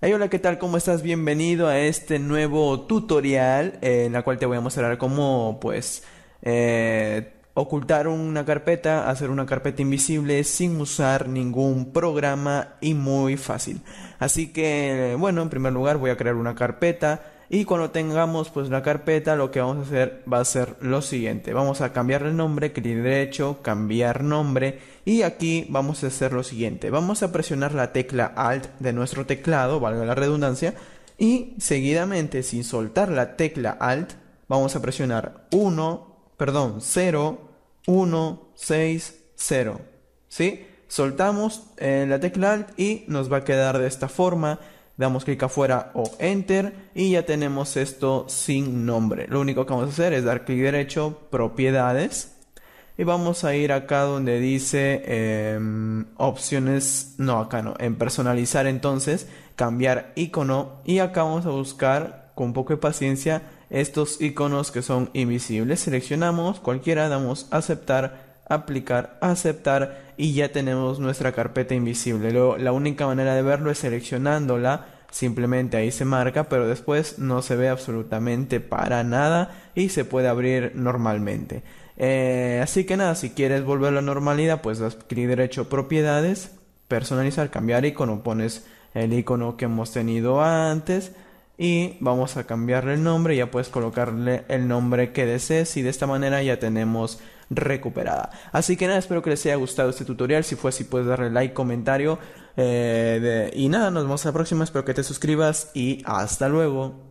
Hey, hola, ¿qué tal? ¿Cómo estás? Bienvenido a este nuevo tutorial en la cual te voy a mostrar cómo, pues, ocultar una carpeta, hacer una carpeta invisible sin usar ningún programa y muy fácil. Así que, bueno, en primer lugar voy a crear una carpeta y cuando tengamos, pues, la carpeta, lo que vamos a hacer va a ser lo siguiente. Vamos a cambiar el nombre, clic derecho, cambiar nombre, y aquí vamos a hacer lo siguiente. Vamos a presionar la tecla Alt de nuestro teclado, valga la redundancia, y seguidamente, sin soltar la tecla Alt, vamos a presionar 0, 1, 6, 0. ¿Sí? Soltamos la tecla Alt y nos va a quedar de esta forma. Damos clic afuera o Enter y ya tenemos esto sin nombre. Lo único que vamos a hacer es dar clic derecho, propiedades. Y vamos a ir acá donde dice opciones, no, acá no, en personalizar entonces, cambiar icono. Y acá vamos a buscar con un poco de paciencia estos iconos que son invisibles. Seleccionamos cualquiera, damos aceptar, aplicar, aceptar y ya tenemos nuestra carpeta invisible. Luego, la única manera de verlo es seleccionándola, simplemente ahí se marca, pero después no se ve absolutamente para nada y se puede abrir normalmente. Así que nada, si quieres volver a la normalidad, pues das clic derecho, propiedades, personalizar, cambiar icono, pones el icono que hemos tenido antes. Y vamos a cambiarle el nombre, ya puedes colocarle el nombre que desees y de esta manera ya tenemos recuperada. Así que nada, espero que les haya gustado este tutorial, si fue así puedes darle like, comentario y nada, nos vemos a la próxima, espero que te suscribas y hasta luego.